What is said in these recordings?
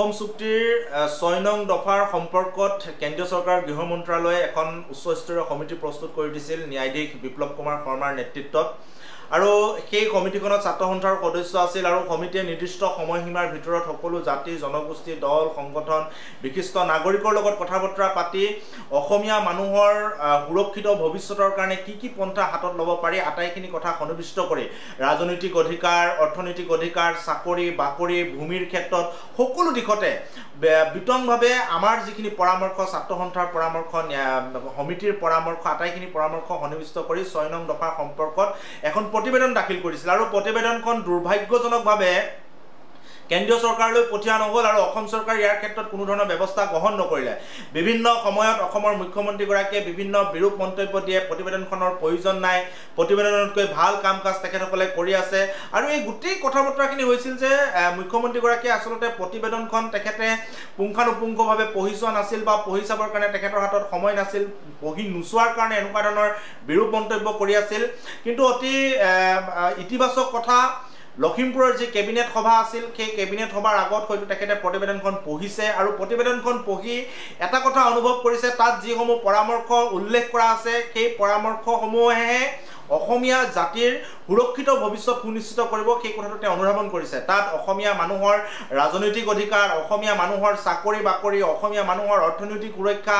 অসম চুক্তিৰ 6 নং দফাৰ সম্পৰ্কত কেন্দ্ৰীয় চৰকাৰ গৃহ মন্ত্ৰালয়ে এখন উচ্চস্তৰীয় কমিটি প্ৰস্তুত কৰি দিছিল ন্যায়াধীশ বিপ্লৱ কুমাৰ শৰ্মাৰ নেতৃত্বত আৰু সেই কমিটিখনত ছাত্ৰ সন্থাৰ সদস্য আছিল আৰু কমিটিয়ে নিৰ্দিষ্ট সময়সীমাৰ ভিতৰত সকলো জাতি জনগোষ্ঠী দল সংগঠন বিশিষ্ট নাগৰিকৰ লগত কথাবতৰা পাতি অসমীয়া মানুহৰ সুৰক্ষিত ভৱিষ্যতৰ কাৰণে কি পন্থা হাতত লব পাৰি আটাইখিনি কথা অনুবিষ্ট কৰি ৰাজনৈতিক অধিকাৰ অৰ্থনৈতিক অধিকাৰ চাকৰি বাকৰি ভূমিৰ ক্ষেত্ৰত সকলো দিশতে বিতংভাৱে আমাৰ যিখিনি পৰামৰ্শ ছাত্ৰ সন্থাৰ পৰামৰ্শ কমিটিৰ পৰামৰ্শ আটাইখিনি পৰামৰ্শ অনুবিষ্ট কৰি 6 নং দফাৰ সম্পৰ্কত এখন প্ৰতিবেদন দাখিল কৰিছিল আৰু প্ৰতিবেদনখন দুৰ্ভাগ্যজনকভাৱে কেন্দ্ৰীয় চৰকাৰলৈ পঠিয়া নহল আৰু অসম চৰকাৰ ইয়াৰ ক্ষেত্ৰত কোনো ধৰণৰ ব্যৱস্থা গ্ৰহণ নকৰিলে বিভিন্ন সময়ত অসমৰ মুখ্যমন্ত্ৰী গৰাকীয়ে বিভিন্ন বিৰূপ মন্তব্য দিয়ে প্ৰতিবেদনখনৰ প্ৰয়োজন নাই প্ৰতিবেদনতকৈ ভাল কাম কাজ তেখেতসকলে কৰি আছে আৰু এই গুটি কথাবতৰাখিনি হৈছিল যে মুখ্যমন্ত্ৰী গৰাকীয়ে আসলতে প্ৰতিবেদনখন তেখেতে পুংখানুপুংখভাৱে পঢ়িছোৱা নাছিল বা পঢ়িছাবৰ কাৰণে তেখেতৰ হাতত সময় নাছিল পঢ়ি নুচোৱাৰ কাৰণে এনেকুৱা ধৰণৰ বিৰূপ মন্তব্য কৰি আছিল কিন্তু অতি ইতিবাচক কথা লখিমপুৰৰ যে কেবিনেট সভা আছিল সেই কেবিনেট সভাৰ আগত হয়তো তেখেতে প্ৰতিবেদনখন পঢ়িছে আৰু প্ৰতিবেদনখন পঢ়ি এটা কথা অনুভৱ কৰিছে তাত যিসমূহ পৰামৰ্শ উল্লেখ কৰা আছে সেই পৰামৰ্শসমূহে অসমীয়া জাতিৰ সুৰক্ষিত ভৱিষ্যত সুনিশ্চিত কৰিব সেই কথাটোতে অনুধাৱন কৰিছে তাত অসমীয়া মানুহৰ ৰাজনৈতিক অধিকাৰ অসমীয়া মানুহৰ চাকৰি বাকৰি অসমীয়া মানুহৰ অৰ্থনৈতিক সুৰক্ষা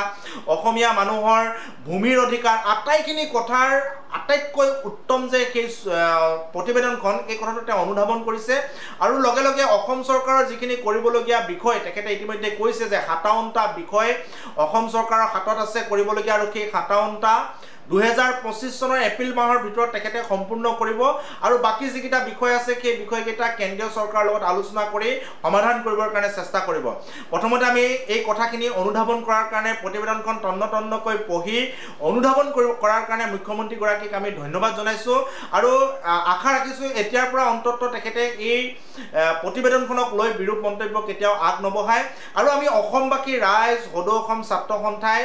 অসমীয়া মানুহৰ ভূমিৰ অধিকাৰ আটাইখিনি কথাৰ আটাইতকৈ উত্তম যে সেই প্ৰতিবেদনখন এই কথাটোতে অনুধাৱন কৰিছে আৰু লগে লগে অসম চৰকাৰৰ যিখিনি কৰিবলগীয়া বিষয় তেখেতে ইতিমধ্যে কৈছে যে 57টা বিষয় অসম চৰকাৰৰ হাতত আছে কৰিবলগীয়া আৰু সেই 57টা 2025 চনৰ এপ্ৰিল মাহৰ ভিতৰত তেখেতে সম্পূৰ্ণ কৰিব আৰু বাকি যিকিটা বিষয় আছে সেই বিষয়কেইটা কেন্দ্ৰীয় চৰকাৰৰ লগত আলোচনা কৰি সমাধান কৰিবৰ কাৰণে চেষ্টা কৰিব প্ৰথমতে আমি এই কথাখিনি অনুধাৱন কৰাৰ কাৰণে প্ৰতিবেদনখন তন্নতন্নকৈ পঢ়ি অনুধাৱন কৰাৰ কাৰণে মুখ্যমন্ত্ৰী গৰাকীক আমি ধন্যবাদ জনাইছো আৰু আশা ৰাখিছো এতিয়াৰ পৰা অন্তত তেখেতে এই প্ৰতিবেদনখনক লৈ বিৰূপ মন্তব্য কেতিয়াও আগ নবহায় আৰু আমি অসমবাসী ৰাইজ সদৌ অসম ছাত্ৰ সন্থাই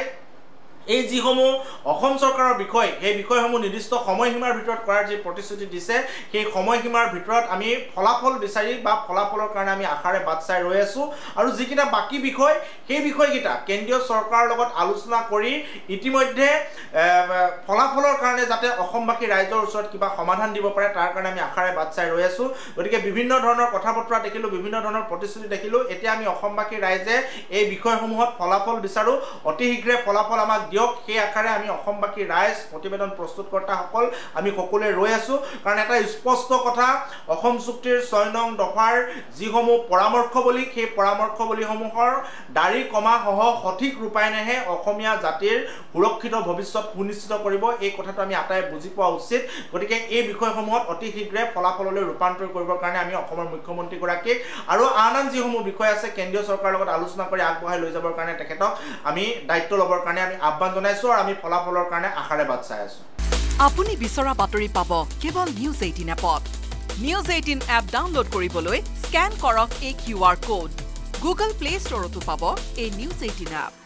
এই যিসমূহ অসম চৰকাৰৰ বিষয় এই বিষয়সমূহ নিৰ্দিষ্ট সময়সীমাৰ ভিতৰত কৰাৰ যে প্ৰতিশ্ৰুতি দিছে সেই সময়সীমাৰ ভিতৰত আমি ফলাফল বিচাৰি বা ফলাফলৰ কাৰণে আমি আশাৰে বাট চাই ৰৈ আছো আৰু যিকিটা বাকী বিষয় সেই বিষয়কিটা কেন্দ্ৰীয় চৰকাৰৰ লগত আলোচনা কৰি ইতিমধ্যে ফলাফলৰ কাৰণে যাতে অসমবাসী ৰাইজৰ ওচৰত কিবা সমাধান দিব পাৰে তাৰ কাৰণে আমি আশাৰে বাট চাই ৰৈ আছো গতিকে বিভিন্ন ধৰণৰ কথাবতৰা দেখিলো বিভিন্ন ধৰণৰ প্ৰতিশ্ৰুতি দেখিলো এতিয়া আমি অসমবাসী ৰাইজে এই বিষয়সমূহত ফলাফল বিচাৰো অতি শীঘ্ৰে ফলাফল আমাক সেই আকাৰে আমি অসমবাসী ৰাইজ প্ৰতিবেদন প্ৰস্তুতকৰ্তাসকল আমি সকলোৱে ৰৈ আছো কাৰণ এটা স্পষ্ট কথা অসম চুক্তিৰ 6 নং দফাৰ যিসমূহ পৰামৰ্শৱলী সেই পৰামৰ্শৱলীসমূহৰ দাৰি কমা সহ সঠিক ৰূপায়ণেহে অসমীয়া জাতিৰ সুৰক্ষিত ভৱিষ্যত সুনিশ্চিত কৰিব এই কথাটো আমি আটাই বুজি পোৱা উচিত গতিকে এই বিষয়সমূহত অতি শীঘ্ৰে ফলাফললৈ ৰূপান্তৰ কৰিবৰ কাৰণে আমি অসমৰ মুখ্যমন্ত্ৰী গৰাকীক আৰু আন যিসমূহ বিষয় আছে কেন্দ্ৰীয় চৰকাৰৰ লগত আলোচনা কৰি আগবঢ়াই লৈ যাবৰ কাৰণে তেখেতক আমি দায়িত্ব ল'বৰ কাৰণে আমি আহ্বান জনাইছো আৰু আমি ফলাফলৰ কাৰণে আশাৰে বাট চাই আছো আপুনি বিচৰা বাতৰি পাব কেৱল নিউজ 18 এপত নিউজ 18 এপ ডাউনলোড কৰিবলৈ স্ক্যান কৰক এই কিউআৰ কোড গুগল প্লে ষ্টৰতো পাব এই নিউজ 18 এপ